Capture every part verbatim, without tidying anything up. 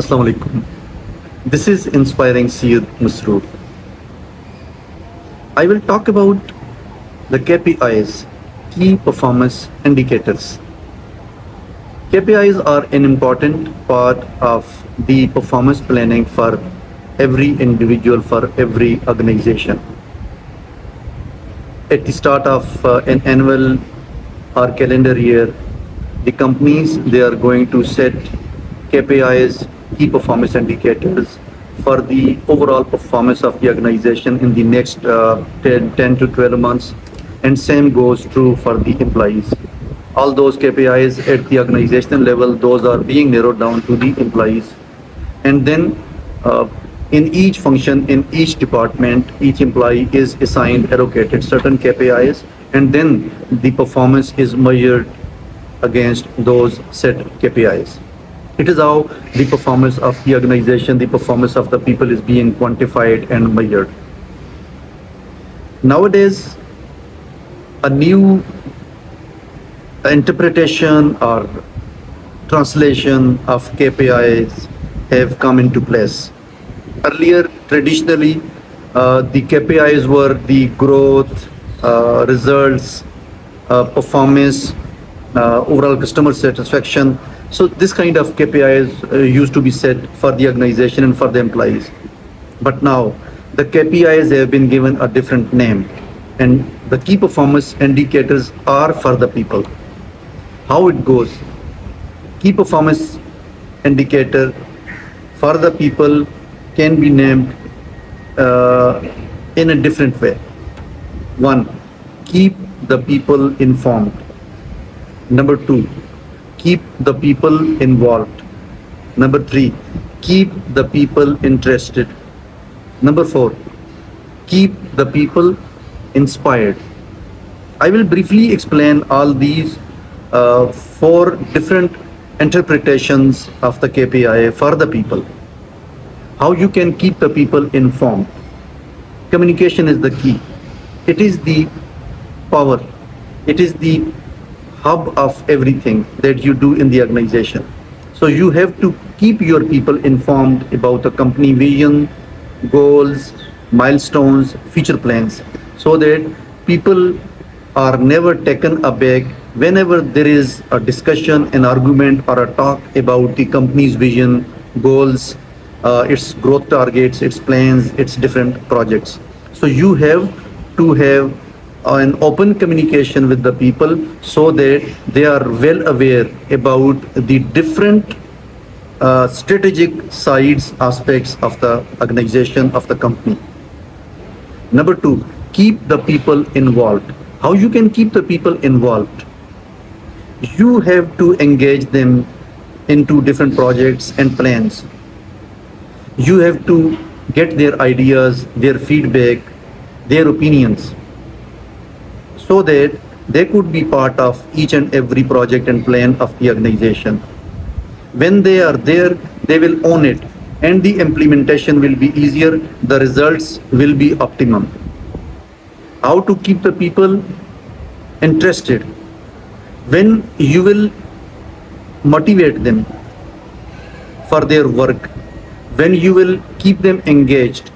Assalamu alaikum. This is Inspiring Syed Masroor. I will talk about the K P Is, Key Performance Indicators. K P Is are an important part of the performance planning for every individual, for every organization. At the start of uh, an annual or calendar year, the companies, they are going to set K P Is, key performance indicators, for the overall performance of the organization in the next uh, ten to twelve months, and same goes true for the employees. All those K P Is at the organizational level, those are being narrowed down to the employees, and then uh, in each function, in each department, each employee is assigned, allocated certain K P Is, and then the performance is measured against those set K P Is. It is how the performance of the organization, the performance of the people is being quantified and measured. Nowadays, a new interpretation or translation of K P Is have come into place. Earlier, traditionally, uh, the K P Is were the growth, uh, results, uh, performance, uh, overall customer satisfaction. So this kind of K P Is uh, used to be set for the organization and for the employees. But now the K P Is have been given a different name, and the key performance indicators are for the people. How it goes? Key performance indicator for the people can be named uh, in a different way. One, keep the people informed. Number two, keep the people involved. Number three, keep the people interested. Number four, keep the people inspired. I will briefly explain all these uh, four different interpretations of the K P I for the people. How you can keep the people informed. Communication is the key. It is the power. It is the hub of everything that you do in the organization. So you have to keep your people informed about the company vision, goals, milestones, future plans, so that people are never taken aback whenever there is a discussion, an argument, or a talk about the company's vision, goals, uh, its growth targets, its plans, its different projects. So you have to have an open communication with the people so that they are well aware about the different uh, strategic sides, aspects of the organization, of the company. Number two, keep the people involved. How you can keep the people involved? You have to engage them into different projects and plans. You have to get their ideas, their feedback, their opinions, so that they could be part of each and every project and plan of the organization. When they are there, they will own it, and the implementation will be easier, the results will be optimum. How to keep the people interested? When you will motivate them for their work, when you will keep them engaged,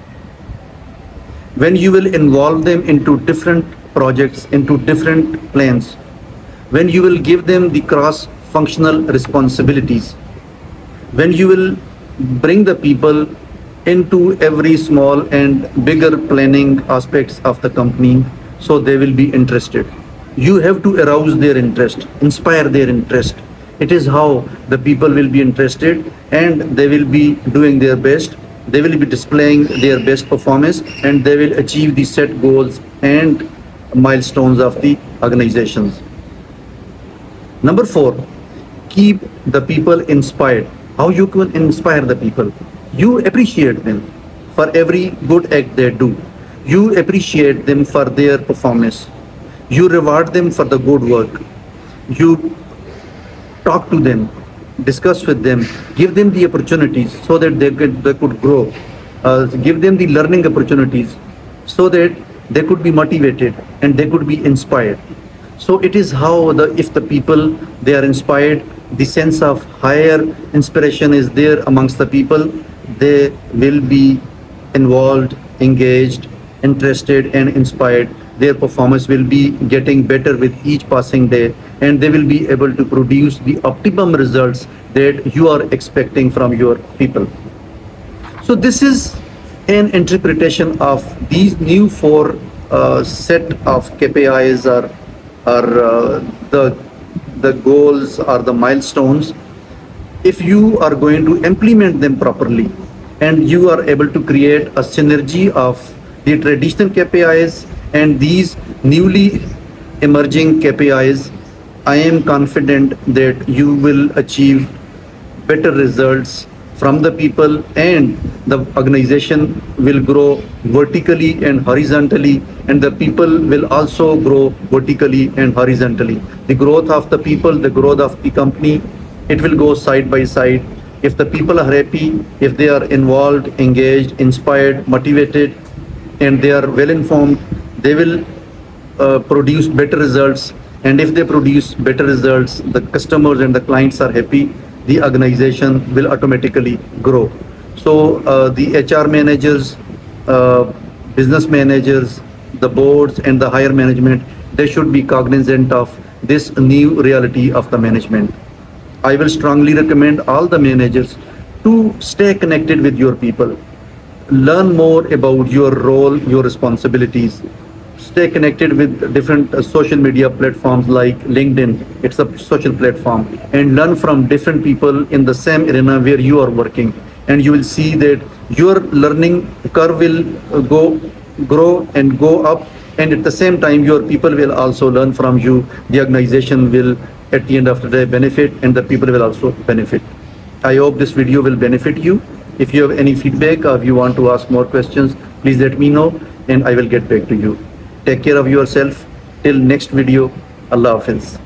when you will involve them into different projects, into different plans, when you will give them the cross-functional responsibilities, when you will bring the people into every small and bigger planning aspects of the company, so they will be interested. You have to arouse their interest, inspire their interest. It is how the people will be interested, and they will be doing their best. They will be displaying their best performance, and they will achieve the set goals and milestones of the organizations. Number four, keep the people inspired. How you can inspire the people? You appreciate them for every good act they do. You appreciate them for their performance. You reward them for the good work. You talk to them, discuss with them, give them the opportunities so that they could, they could grow. Uh, give them the learning opportunities so that they could be motivated and they could be inspired. So it is how the if the people they are inspired, the sense of higher inspiration is there amongst the people, they will be involved, engaged, interested and inspired. Their performance will be getting better with each passing day, and they will be able to produce the optimum results that you are expecting from your people. So this is an interpretation of these new four uh, set of K P Is or, or uh, the, the goals or the milestones. If you are going to implement them properly and you are able to create a synergy of the traditional K P Is and these newly emerging K P Is, I am confident that you will achieve better results from the people, and the organization will grow vertically and horizontally, and the people will also grow vertically and horizontally. The growth of the people, the growth of the company, it will go side by side. If the people are happy, if they are involved, engaged, inspired, motivated, and they are well informed, they will uh, produce better results. And if they produce better results, the customers and the clients are happy, the organization will automatically grow. So uh, the H R managers, uh, business managers, the boards and the higher management, they should be cognizant of this new reality of the management. I will strongly recommend all the managers to stay connected with your people. Learn more about your role, your responsibilities. Stay connected with different uh, social media platforms like LinkedIn. It's a social platform, and learn from different people in the same arena where you are working, and you will see that your learning curve will uh, go grow and go up, and at the same time your people will also learn from you. The organization will at the end of the day benefit, and the people will also benefit. I hope this video will benefit you. If you have any feedback or if you want to ask more questions, please let me know and I will get back to you. Take care of yourself. Till next video, Allah Hafiz.